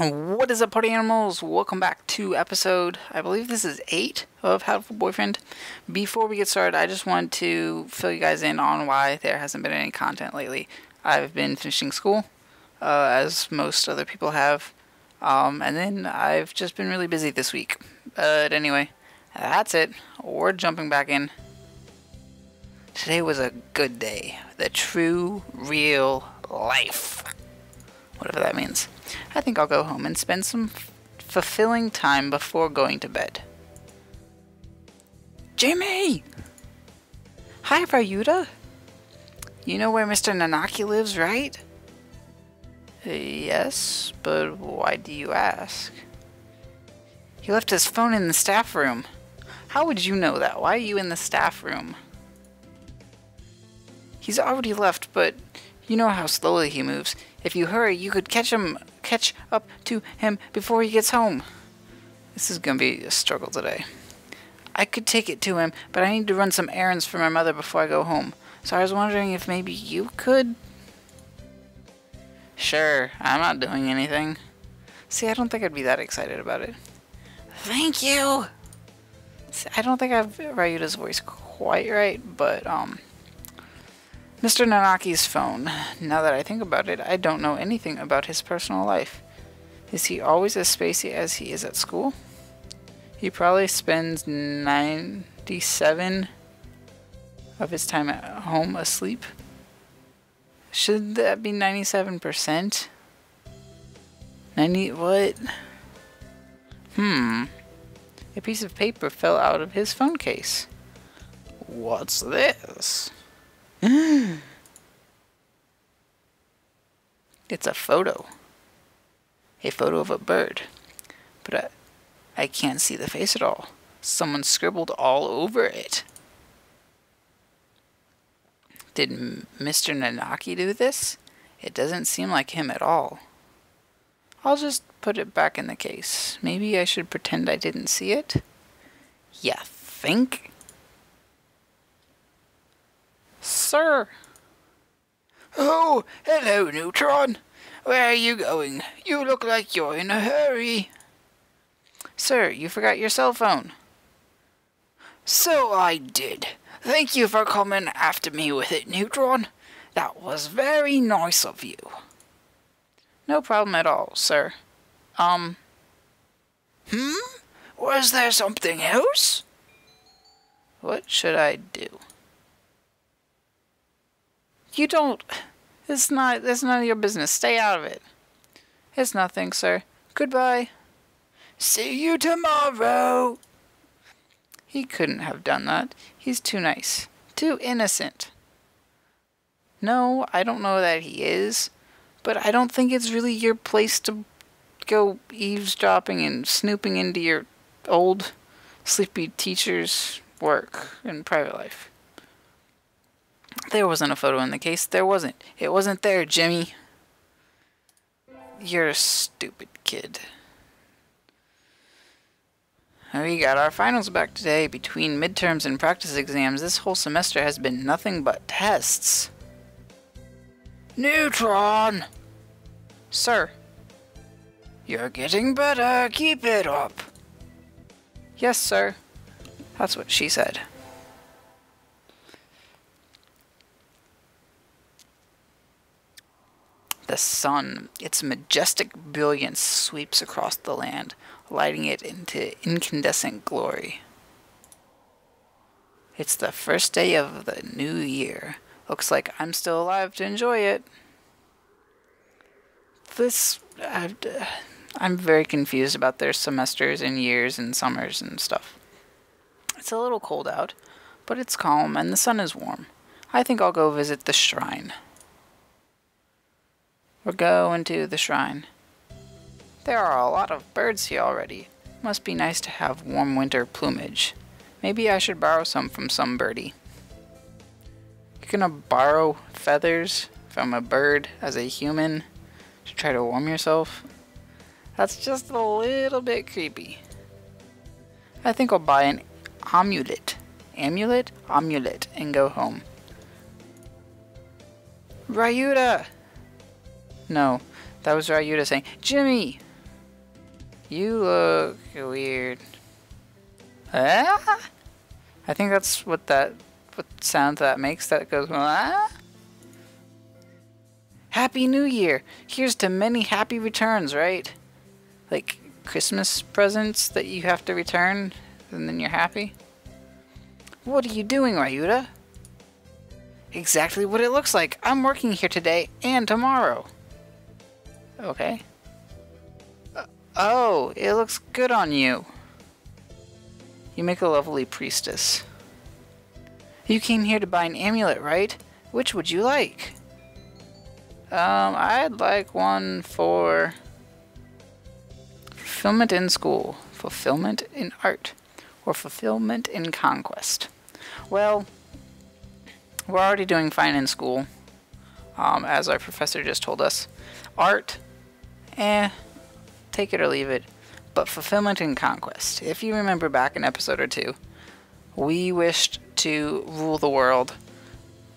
What is up, party animals? Welcome back to episode, I believe this is 8 of Hatoful Boyfriend. Before we get started, I just wanted to fill you guys in on why there hasn't been any content lately. I've been finishing school, as most other people have, and then I've just been really busy this week. But anyway, that's it. We're jumping back in. Today was a good day. The true, real life. Whatever that means. I think I'll go home and spend some fulfilling time before going to bed. Jimmy! Hi, Ryuta! You know where Mr. Nanaki lives, right? Yes, but why do you ask? He left his phone in the staff room. How would you know that? Why are you in the staff room? He's already left, but you know how slowly he moves. If you hurry, you could catch up to him before he gets home. This is gonna be a struggle today. I could take it to him, but I need to run some errands for my mother before I go home. So I was wondering if maybe you could? Sure, I'm not doing anything. See, I don't think I'd be that excited about it. Thank you! See, I don't think I've Ryuta's voice quite right, but Mr. Nanaki's phone. Now that I think about it, I don't know anything about his personal life. Is he always as spacey as he is at school? He probably spends 97% of his time at home asleep. Should that be 97%? 90, what? A piece of paper fell out of his phone case. What's this? It's a photo. A photo of a bird. But I can't see the face at all. Someone scribbled all over it. Did Mr. Nanaki do this? It doesn't seem like him at all. I'll just put it back in the case. Maybe I should pretend I didn't see it? Yeah, think? Sir. Oh, hello, Neutron. Where are you going? You look like you're in a hurry. Sir, you forgot your cell phone. So I did. Thank you for coming after me with it, Neutron. That was very nice of you. No problem at all, sir. Was there something else? What should I do? You don't... It's none of your business. Stay out of it. It's nothing, sir. Goodbye. See you tomorrow. He couldn't have done that. He's too nice. Too innocent. No, I don't know that he is. But I don't think it's really your place to go eavesdropping and snooping into your old sleepy teacher's work and private life. There wasn't a photo in the case. There wasn't. It wasn't there, Jimmy. You're a stupid kid. We got our finals back today. Between midterms and practice exams, this whole semester has been nothing but tests. Neutron! Sir. You're getting better. Keep it up. Yes, sir. That's what she said. The sun, its majestic brilliance sweeps across the land, lighting it into incandescent glory. It's the first day of the new year. Looks like I'm still alive to enjoy it. I'm very confused about their semesters and years and summers and stuff. It's a little cold out, but it's calm and the sun is warm. I think I'll go visit the shrine. We're going to the shrine. There are a lot of birds here already. Must be nice to have warm winter plumage. Maybe I should borrow some from some birdie. You're gonna borrow feathers from a bird as a human to try to warm yourself? That's just a little bit creepy. I think I'll buy an amulet. Amulet? Amulet. And go home. Ryuta! No, that was Ryuta saying, Jimmy! You look weird. Ah? I think that's what sound that makes that goes ah? Happy New Year! Here's to many happy returns, right? Like Christmas presents that you have to return and then you're happy? What are you doing, Ryuta? Exactly what it looks like. I'm working here today and tomorrow. Okay. Oh, it looks good on you. You make a lovely priestess. You came here to buy an amulet, right? Which would you like? I'd like one for... fulfillment in school, fulfillment in art, or fulfillment in conquest. Well, we're already doing fine in school, as our professor just told us. Art, eh, take it or leave it, but fulfillment in conquest. If you remember back an episode or two, we wished to rule the world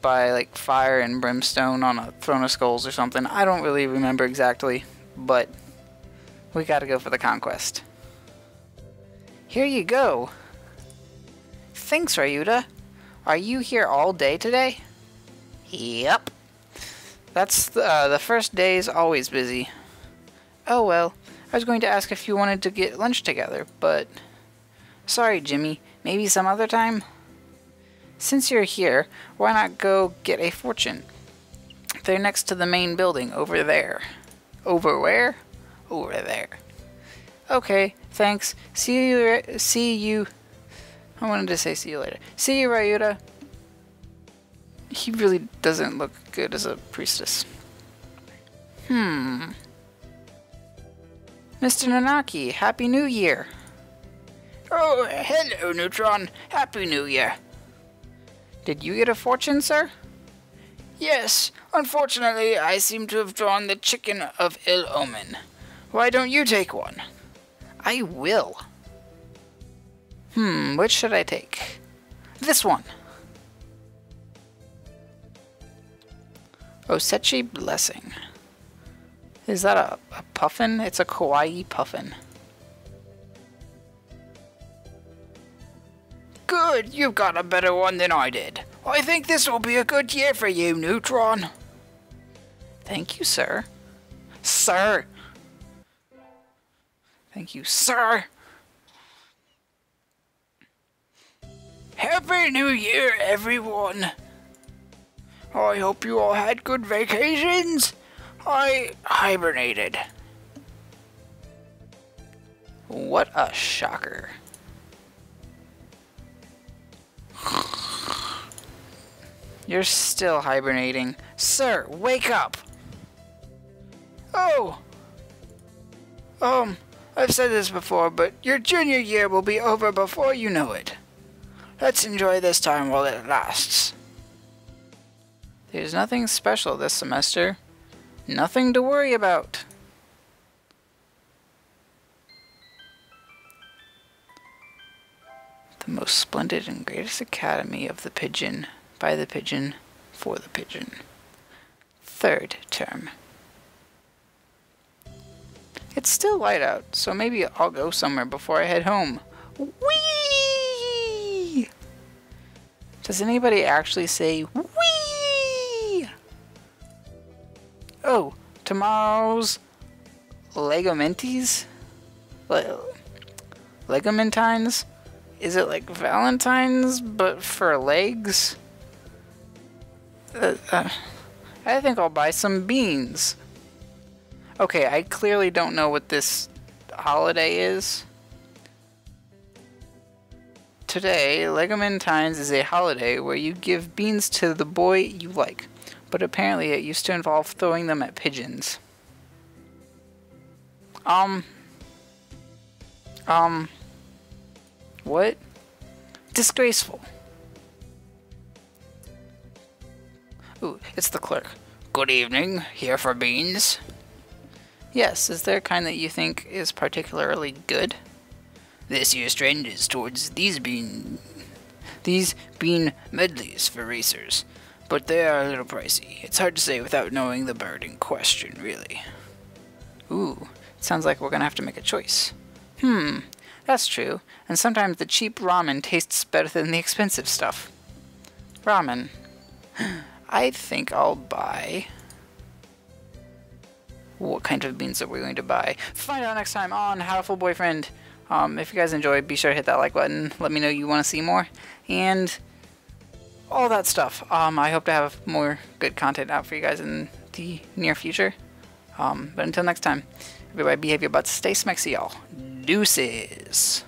by like fire and brimstone on a throne of skulls or something. I don't really remember exactly, but we gotta go for the conquest. Here you go. Thanks, Ryuta. Are you here all day today? Yep. That's the first day's always busy. Oh well, I was going to ask if you wanted to get lunch together, but... sorry, Jimmy. Maybe some other time? Since you're here, why not go get a fortune? They're next to the main building, over there. Over where? Over there. Okay, thanks. See you... I wanted to say see you later. See you, Ryuta. He really doesn't look good as a priestess. Mr. Nanaki, Happy New Year. Oh, hello, Neutron. Happy New Year. Did you get a fortune, sir? Yes. Unfortunately, I seem to have drawn the chicken of ill omen. Why don't you take one? I will. Which should I take? This one. Osechi Blessing. Is that a puffin? It's a kawaii puffin. Good! You've got a better one than I did. I think this will be a good year for you, Neutron. Thank you, sir. Sir! Thank you, sir! Happy New Year, everyone! I hope you all had good vacations! I hibernated. What a shocker. You're still hibernating. Sir, wake up! Oh! I've said this before, but your junior year will be over before you know it. Let's enjoy this time while it lasts. There's nothing special this semester. Nothing to worry about. The most splendid and greatest academy of the pigeon, by the pigeon, for the pigeon. Third term. It's still light out, so maybe I'll go somewhere before I head home. Whee! Does anybody actually say whee? Oh, tomorrow's Legamentines? Legamentines? Is it like Valentine's, but for legs? I think I'll buy some beans. Okay, I clearly don't know what this holiday is. Today, Legamentines is a holiday where you give beans to the boy you like. But apparently it used to involve throwing them at pigeons. What? Disgraceful. Ooh, it's the clerk. Good evening, here for beans? Yes, is there a kind that you think is particularly good? This year's trend is towards these bean medleys for racers. But they are a little pricey. It's hard to say without knowing the bird in question, really. Ooh, It sounds like we're gonna have to make a choice. Hmm, that's true. And sometimes the cheap ramen tastes better than the expensive stuff. Ramen. I think I'll buy... What kind of beans are we going to buy? Find out next time on Hatoful Boyfriend. If you guys enjoyed, be sure to hit that like button. Let me know you want to see more. And all that stuff. I hope to have more good content out for you guys in the near future. But until next time, everybody behave your butts. Stay smexy, y'all. Deuces.